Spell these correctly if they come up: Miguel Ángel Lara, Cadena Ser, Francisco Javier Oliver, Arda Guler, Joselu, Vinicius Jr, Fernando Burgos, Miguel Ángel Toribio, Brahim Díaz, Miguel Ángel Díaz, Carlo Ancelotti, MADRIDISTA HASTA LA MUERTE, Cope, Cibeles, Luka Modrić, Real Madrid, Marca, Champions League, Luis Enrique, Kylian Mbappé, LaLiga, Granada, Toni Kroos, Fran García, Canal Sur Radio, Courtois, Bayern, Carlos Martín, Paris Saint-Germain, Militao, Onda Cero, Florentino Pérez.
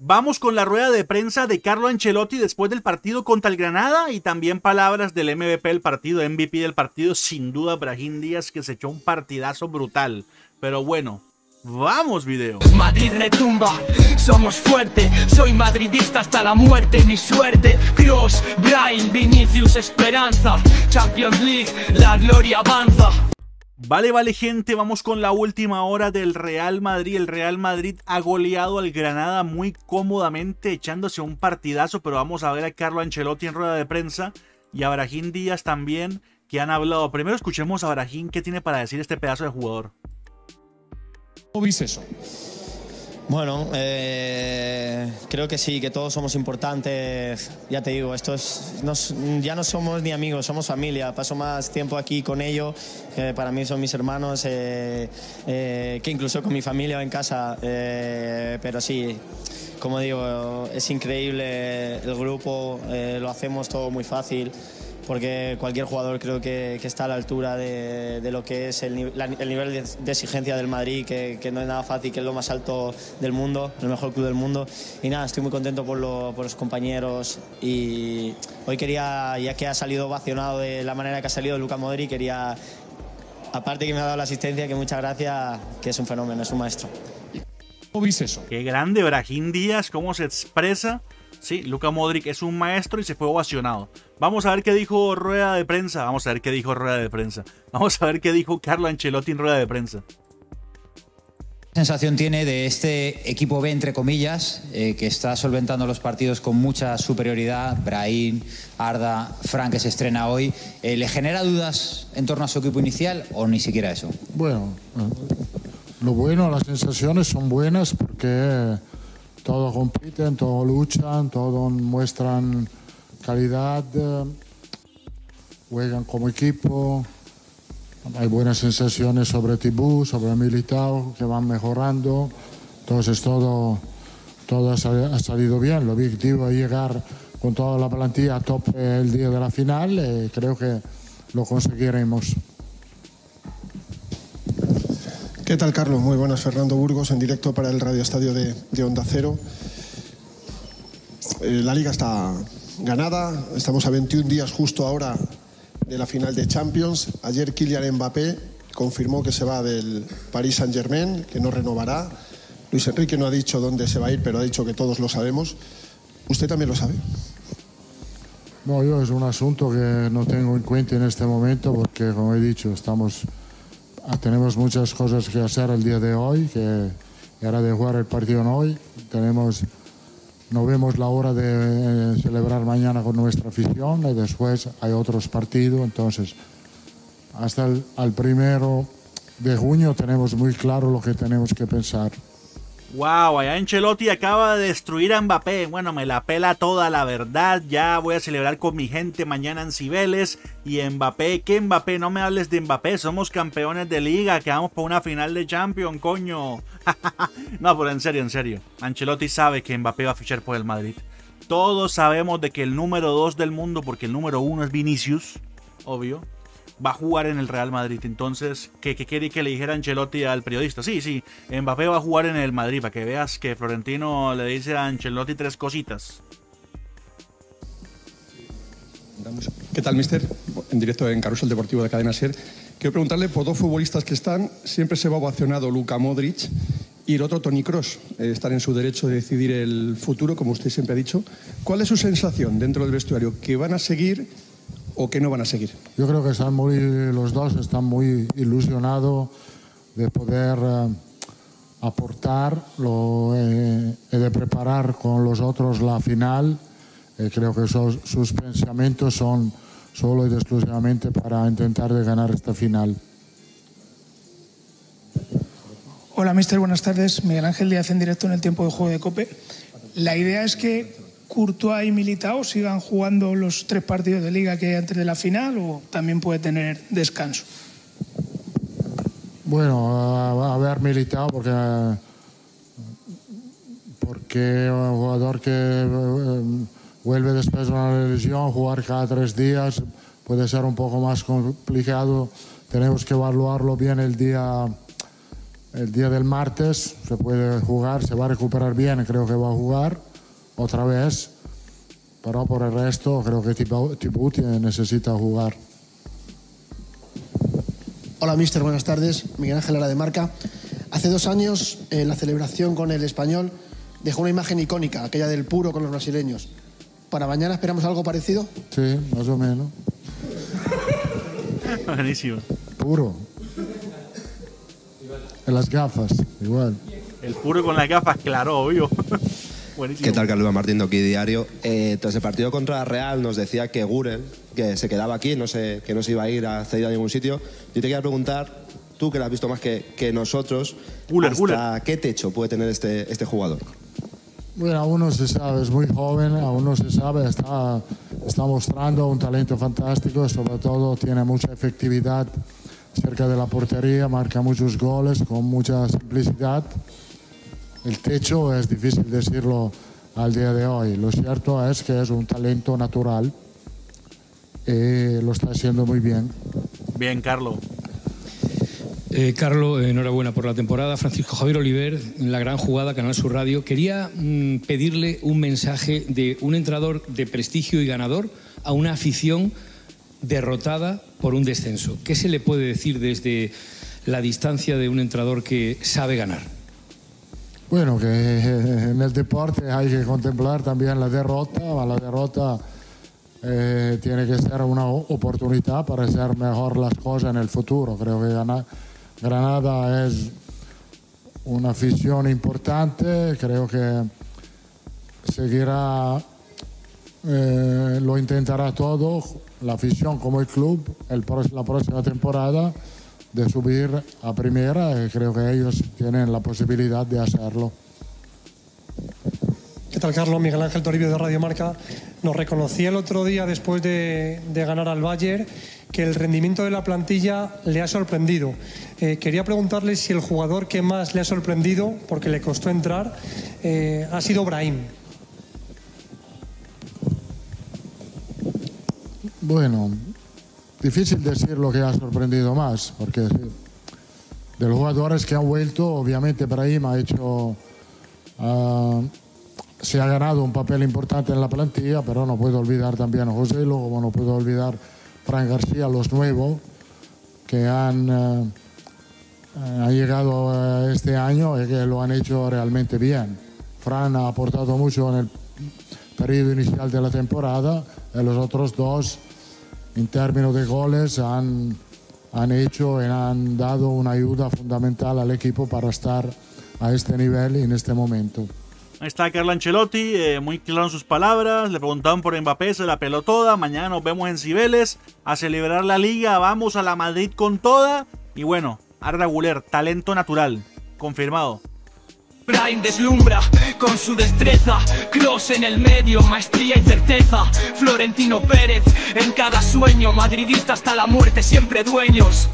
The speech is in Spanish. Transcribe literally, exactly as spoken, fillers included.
Vamos con la rueda de prensa de Carlo Ancelotti después del partido contra el Granada y también palabras del M V P del partido, M V P del partido, sin duda Brahim Díaz, que se echó un partidazo brutal. Pero bueno, vamos video. Madrid retumba, somos fuerte, soy madridista hasta la muerte, mi suerte. Kroos, Brahim, Vinicius, esperanza, Champions League, la gloria avanza. Vale, vale gente, vamos con la última hora del Real Madrid. El Real Madrid ha goleado al Granada muy cómodamente, echándose un partidazo, pero vamos a ver a Carlo Ancelotti en rueda de prensa y a Brahim Díaz también, que han hablado. Primero escuchemos a Brahim, ¿qué tiene para decir este pedazo de jugador? ¿Cómo viste eso? Bueno, eh, creo que sí, que todos somos importantes. Ya te digo, esto es, nos, ya no somos ni amigos, somos familia. Paso más tiempo aquí con ellos, que para mí son mis hermanos, eh, eh, que incluso con mi familia en casa. Eh, pero sí, como digo, es increíble el grupo, eh, lo hacemos todo muy fácil, porque cualquier jugador creo que, que está a la altura de, de lo que es el, la, el nivel de, de exigencia del Madrid, que, que no es nada fácil, que es lo más alto del mundo, el mejor club del mundo. Y nada, estoy muy contento por, lo, por los compañeros, y hoy quería, ya que ha salido vacionado de la manera que ha salido Luka Modrić, quería, aparte que me ha dado la asistencia, que muchas gracias, que es un fenómeno, es un maestro. ¿Cómo viste eso? Qué grande Brahim Díaz, cómo se expresa. Sí, Luka Modrić es un maestro y se fue ovacionado. Vamos a ver qué dijo rueda de prensa. Vamos a ver qué dijo rueda de prensa. Vamos a ver qué dijo Carlo Ancelotti en rueda de prensa. ¿Qué sensación tiene de este equipo B, entre comillas, eh, que está solventando los partidos con mucha superioridad? Brahim, Arda, Fran, que se estrena hoy. Eh, ¿Le genera dudas en torno a su equipo inicial o ni siquiera eso? Bueno, lo bueno, las sensaciones son buenas porque todos compiten, todos luchan, todos muestran calidad, juegan como equipo. Hay buenas sensaciones sobre Tibú, sobre Militao, que van mejorando. Entonces todo, todo ha salido bien. Lo objetivo es llegar con toda la plantilla a tope el día de la final, y creo que lo conseguiremos. ¿Qué tal, Carlos? Muy buenas, Fernando Burgos, en directo para el Radio Estadio de, de Onda Cero. Eh, la Liga está ganada, estamos a veintiún días justo ahora de la final de Champions. Ayer Kylian Mbappé confirmó que se va del Paris Saint-Germain, que no renovará. Luis Enrique no ha dicho dónde se va a ir, pero ha dicho que todos lo sabemos. ¿Usted también lo sabe? No, yo es un asunto que no tengo en cuenta en este momento porque, como he dicho, estamos... Tenemos muchas cosas que hacer el día de hoy, que era de jugar el partido hoy. Tenemos, no vemos la hora de eh, celebrar mañana con nuestra afición, y después hay otros partidos. Entonces, hasta el al primero de junio tenemos muy claro lo que tenemos que pensar. Wow, allá Ancelotti acaba de destruir a Mbappé. Bueno, me la pela toda, la verdad. Ya voy a celebrar con mi gente mañana en Cibeles. Y Mbappé, ¿qué Mbappé? No me hables de Mbappé. Somos campeones de Liga, que vamos por una final de Champions, coño. No, pero en serio, en serio. Ancelotti sabe que Mbappé va a fichar por el Madrid. Todos sabemos de que el número dos del mundo, porque el número uno es Vinicius, obvio, va a jugar en el Real Madrid. Entonces, ¿qué, qué quiere que le dijera Ancelotti al periodista? Sí, sí, Mbappé va a jugar en el Madrid, para que veas que Florentino le dice a Ancelotti tres cositas. ¿Qué tal, mister? En directo en Carrusel Deportivo de Cadena Ser. Quiero preguntarle por dos futbolistas que están. Siempre se va ovacionado Luka Modrić y el otro Toni Kroos. Eh, están en su derecho de decidir el futuro, como usted siempre ha dicho. ¿Cuál es su sensación dentro del vestuario? ¿Que van a seguir o que no van a seguir? Yo creo que están muy, los dos están muy ilusionados de poder eh, aportar lo, eh, de preparar con los otros la final. Eh, creo que esos, sus pensamientos son solo y exclusivamente para intentar de ganar esta final. Hola, mister, buenas tardes. Miguel Ángel Díaz en directo en el tiempo de juego de Cope. La idea es que Courtois y Militao sigan jugando los tres partidos de Liga que hay antes de la final, o también puede tener descanso. Bueno, a, a ver Militao, porque porque un jugador que eh, vuelve después de una lesión, jugar cada tres días puede ser un poco más complicado. Tenemos que evaluarlo bien el día el día del martes se puede jugar, se va a recuperar bien, creo que va a jugar otra vez, pero por el resto creo que Tibuti necesita jugar. Hola, mister, buenas tardes. Miguel Ángel Lara, de Marca. Hace dos años, eh, la celebración con el Español dejó una imagen icónica, aquella del puro con los brasileños. ¿Para mañana esperamos algo parecido? Sí, más o menos. Buenísimo. Puro. En las gafas, igual. El puro con las gafas, claro, obvio. Buenísimo. ¿Qué tal, Carlos Martín, de aquí Diario? Eh, tras el partido contra Real nos decía que Guren, que se quedaba aquí, no sé, que no se iba a ir a cedido a ningún sitio. Yo te quería preguntar, tú que lo has visto más que, que nosotros, Guler, ¿hasta Guler. qué techo puede tener este, este jugador? Bueno, aún no se sabe, es muy joven, aún no se sabe, está, está mostrando un talento fantástico, sobre todo tiene mucha efectividad cerca de la portería, marca muchos goles con mucha simplicidad. El techo es difícil decirlo al día de hoy, lo cierto es que es un talento natural y lo está haciendo muy bien. Bien, Carlos. Eh, Carlos, enhorabuena por la temporada. Francisco Javier Oliver, en La Gran Jugada, Canal Sur Radio. Quería mm, pedirle un mensaje de un entrenador de prestigio y ganador a una afición derrotada por un descenso. ¿Qué se le puede decir desde la distancia de un entrenador que sabe ganar? Bueno, que en el deporte hay que contemplar también la derrota. La derrota eh, tiene que ser una oportunidad para hacer mejor las cosas en el futuro. Creo que ganar... Granada es una afición importante, creo que seguirá, eh, lo intentará todo, la afición como el club, el, la próxima temporada de subir a primera, y creo que ellos tienen la posibilidad de hacerlo. ¿Qué tal, Carlos? Miguel Ángel Toribio, de Radio Marca. Nos reconocía el otro día, después de, de ganar al Bayern, que el rendimiento de la plantilla le ha sorprendido. Eh, quería preguntarle si el jugador que más le ha sorprendido, porque le costó entrar, eh, ha sido Brahim. Bueno, difícil decir lo que ha sorprendido más, porque de los jugadores que han vuelto, obviamente Brahim ha hecho... Uh, se ha ganado un papel importante en la plantilla, pero no puedo olvidar también a Joselu, como no puedo olvidar Fran García, los nuevos que han, eh, han llegado este año y que lo han hecho realmente bien. Fran ha aportado mucho en el periodo inicial de la temporada, y los otros dos, en términos de goles, han, han hecho y han dado una ayuda fundamental al equipo para estar a este nivel en este momento. Ahí está Carlo Ancelotti, eh, muy claro en sus palabras. Le preguntaban por Mbappé, se la peló toda. Mañana nos vemos en Cibeles a celebrar la Liga. Vamos a la Madrid con toda. Y bueno, Arda Guler, talento natural, confirmado. Brahim deslumbra con su destreza, Kroos en el medio, maestría y certeza, Florentino Pérez en cada sueño, madridista hasta la muerte, siempre dueños.